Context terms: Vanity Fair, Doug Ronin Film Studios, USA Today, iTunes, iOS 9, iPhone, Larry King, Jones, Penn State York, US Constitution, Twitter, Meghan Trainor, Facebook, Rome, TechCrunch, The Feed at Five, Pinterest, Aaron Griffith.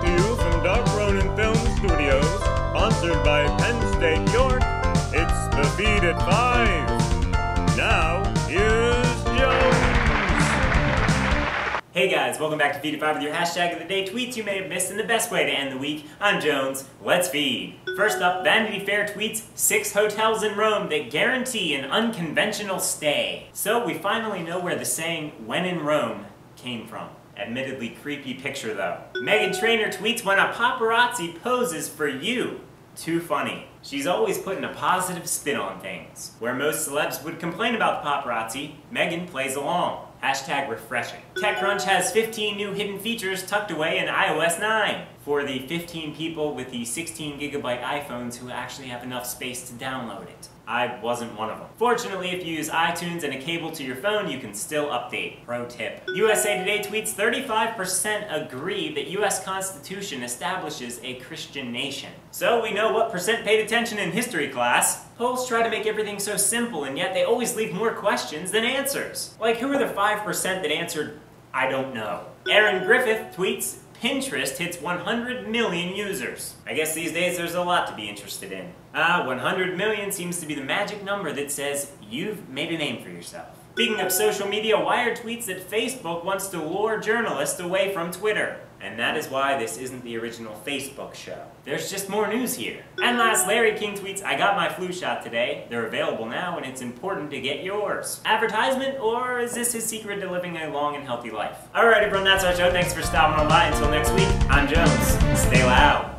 Coming to you from Doug Ronin Film Studios, sponsored by Penn State York, it's The Feed at Five. Now, here's Jones. Hey guys, welcome back to Feed at Five with your hashtag of the day, tweets you may have missed, and the best way to end the week. I'm Jones. Let's feed. First up, Vanity Fair tweets 6 hotels in Rome that guarantee an unconventional stay. So we finally know where the saying, when in Rome, came from. Admittedly creepy picture though. Meghan Trainor tweets, when a paparazzi poses for you. Too funny. She's always putting a positive spin on things. Where most celebs would complain about the paparazzi, Meghan plays along. Hashtag refreshing. TechCrunch has 15 new hidden features tucked away in iOS 9 for the 15 people with the 16GB iPhones who actually have enough space to download it. I wasn't one of them. Fortunately, if you use iTunes and a cable to your phone, you can still update. Pro tip. USA Today tweets 35% agree that US Constitution establishes a Christian nation. So we know what percent paid attention in history class. Polls try to make everything so simple, and yet they always leave more questions than answers. Like, who are the 5% that answered, I don't know? Aaron Griffith tweets, Pinterest hits 100 million users. I guess these days there's a lot to be interested in. 100 million seems to be the magic number that says you've made a name for yourself. Speaking of social media, Wired tweets that Facebook wants to lure journalists away from Twitter. And that is why this isn't the original Facebook show. There's just more news here. And last, Larry King tweets, I got my flu shot today. They're available now, and it's important to get yours. Advertisement, or is this his secret to living a long and healthy life? Alright everyone, that's our show. Thanks for stopping by. Until next week, I'm Jones. Stay loud.